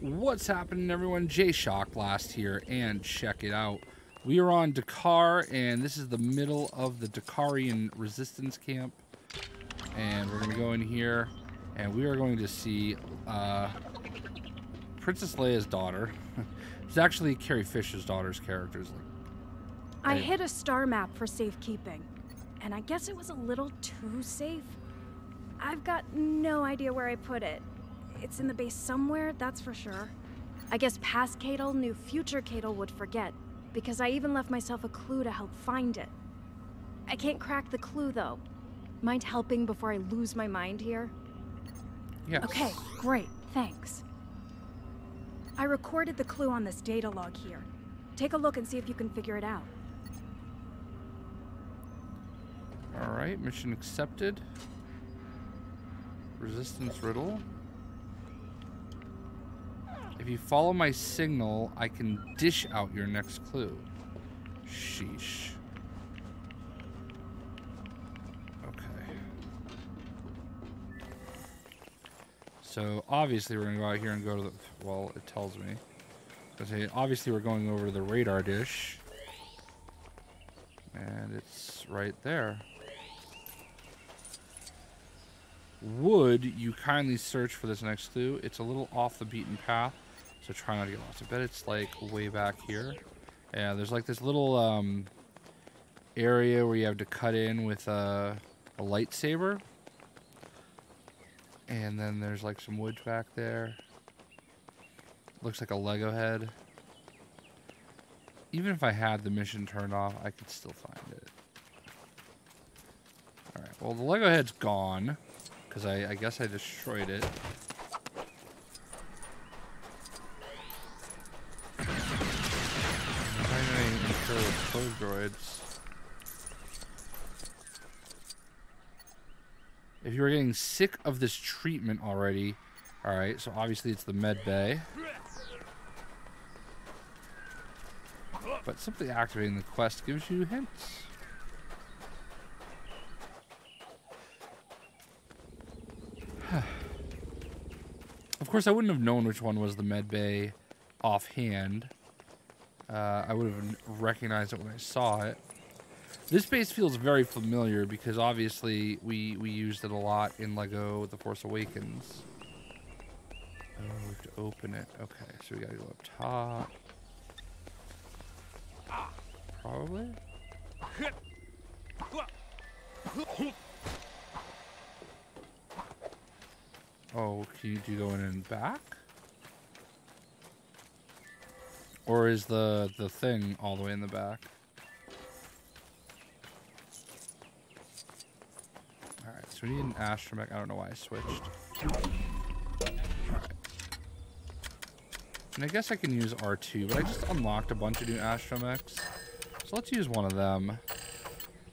What's happening, everyone? JayShockblast here, and check it out. We are on D'Qar, and this is the middle of the D'Qarian resistance camp. And we're going to go in here, and we are going to see Princess Leia's daughter. It's actually Carrie Fisher's daughter's character. I hid a star map for safekeeping, and I guess it was a little too safe. I've got no idea where I put it. It's in the base somewhere, that's for sure. I guess past Kaydel knew future Kaydel would forget, because I even left myself a clue to help find it. I can't crack the clue, though. Mind helping before I lose my mind here? Yes. Okay, great, thanks. I recorded the clue on this data log here. Take a look and see if you can figure it out. All right, mission accepted. Resistance riddle. If you follow my signal, I can dish out your next clue. Sheesh. Okay. So, obviously, we're going to go out here and go to the... Well, it tells me. Okay, obviously, we're going over to the radar dish. And it's right there. Would you kindly search for this next clue? It's a little off the beaten path, so try not to get lost. I bet it's like way back here. Yeah, there's like this little area where you have to cut in with a lightsaber. And then there's like some wood back there. Looks like a Lego head. Even if I had the mission turned off, I could still find it. All right, well, the Lego head's gone, because I guess I destroyed it. If you were getting sick of this treatment already, all right, so obviously it's the med bay. But simply activating the quest gives you hints. Of course, I wouldn't have known which one was the med bay offhand. I would have recognized it when I saw it. This base feels very familiar because obviously we used it a lot in Lego The Force Awakens. Oh, we have to open it. Okay, so we gotta go up top. Probably. Oh, can you do go in and back? Or is the thing all the way in the back? Alright, so we need an astromech. I don't know why I switched. Alright. And I guess I can use R2, but I just unlocked a bunch of new astromechs. So let's use one of them.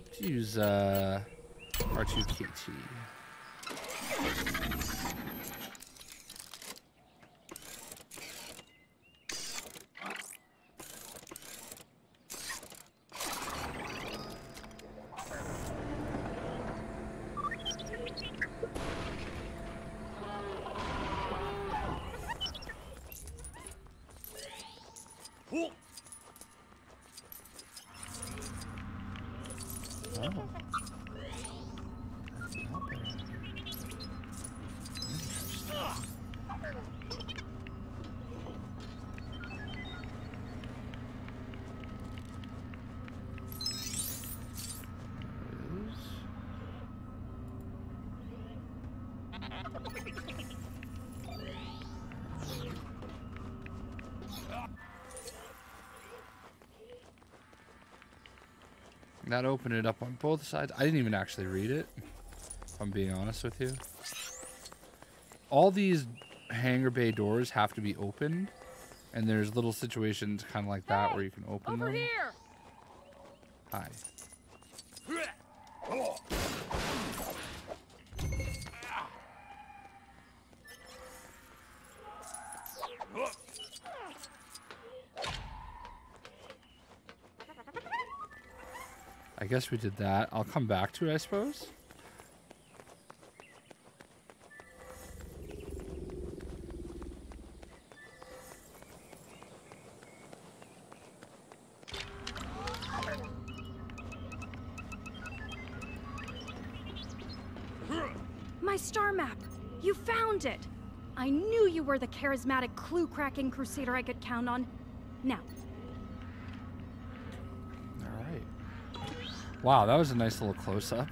Let's use R2-KT. That opened it up on both sides. I didn't even actually read it, if I'm being honest with you. All these hangar bay doors have to be opened, and there's little situations kind of like that where you can open them. Over here. Hi. I guess we did that. I'll come back to it, I suppose. my star map. You found it. I knew you were the charismatic, clue-cracking crusader I could count on. Now. All right. Wow, that was a nice little close-up.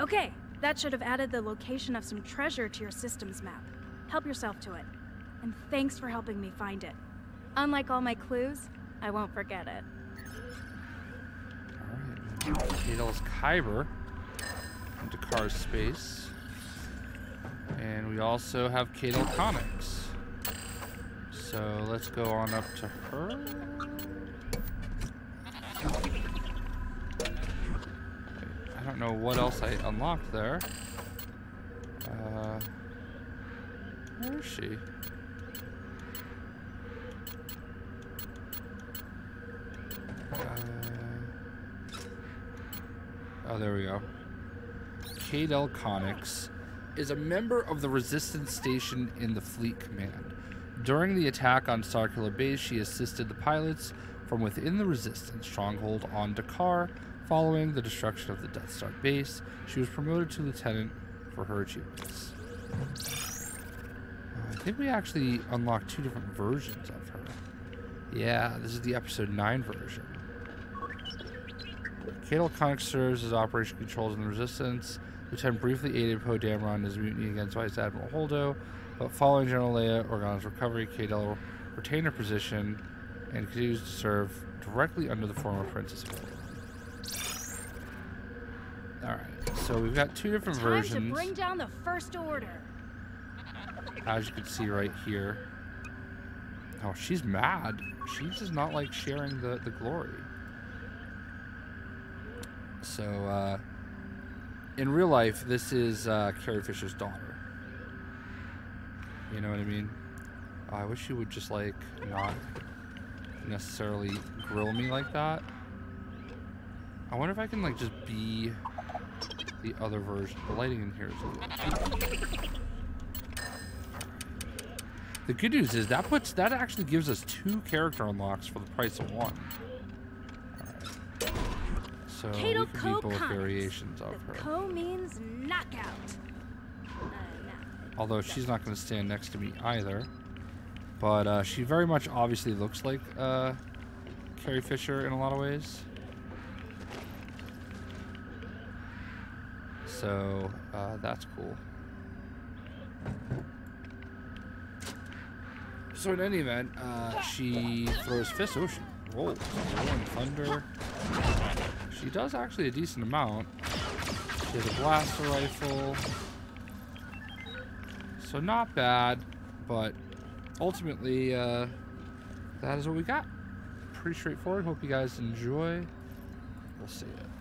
Okay, that should have added the location of some treasure to your systems map. Help yourself to it. And thanks for helping me find it. Unlike all my clues, I won't forget it. All right. Kaydel's Kyber into D'Qar's space. And we also have Kaydel Connix. So let's go on up to her. I don't know what else I unlocked there. Where is she? Oh, there we go. Kaydel Connix is a member of the resistance station in the Fleet Command. During the attack on Starkiller Base, she assisted the pilots from within the resistance stronghold on D'Qar. Following the destruction of the Death Star base, she was promoted to lieutenant for her achievements. I think we actually unlocked two different versions of her. Yeah, this is the episode 9 version. Kaydel Connix serves as operation controls in the resistance. Lieutenant briefly aided Poe Dameron in his mutiny against Vice Admiral Holdo, but following General Leia Organa's recovery, Kaydel retained her position and continues to serve directly under the former Princess Leia. Alright, so we've got two different versions. Time to bring down the First Order. As you can see right here. Oh, she's mad. She does not like sharing the glory. So, in real life, this is Carrie Fisher's daughter. You know what I mean? I wish she would just, like, not necessarily grill me like that. I wonder if I can, like, just be the other version. The lighting in here is a little... The good news is that puts... That actually gives us 2 character unlocks for the price of 1. So we can be both variations of her. Co means knockout. Although she's not going to stand next to me either. But she very much obviously looks like Carrie Fisher in a lot of ways. So that's cool. So in any event, she throws fists. Oh, she rolls. Rolling thunder. She does actually a decent amount. She has a blaster rifle. So not bad, but ultimately that is what we got. Pretty straightforward. Hope you guys enjoy. We'll see ya.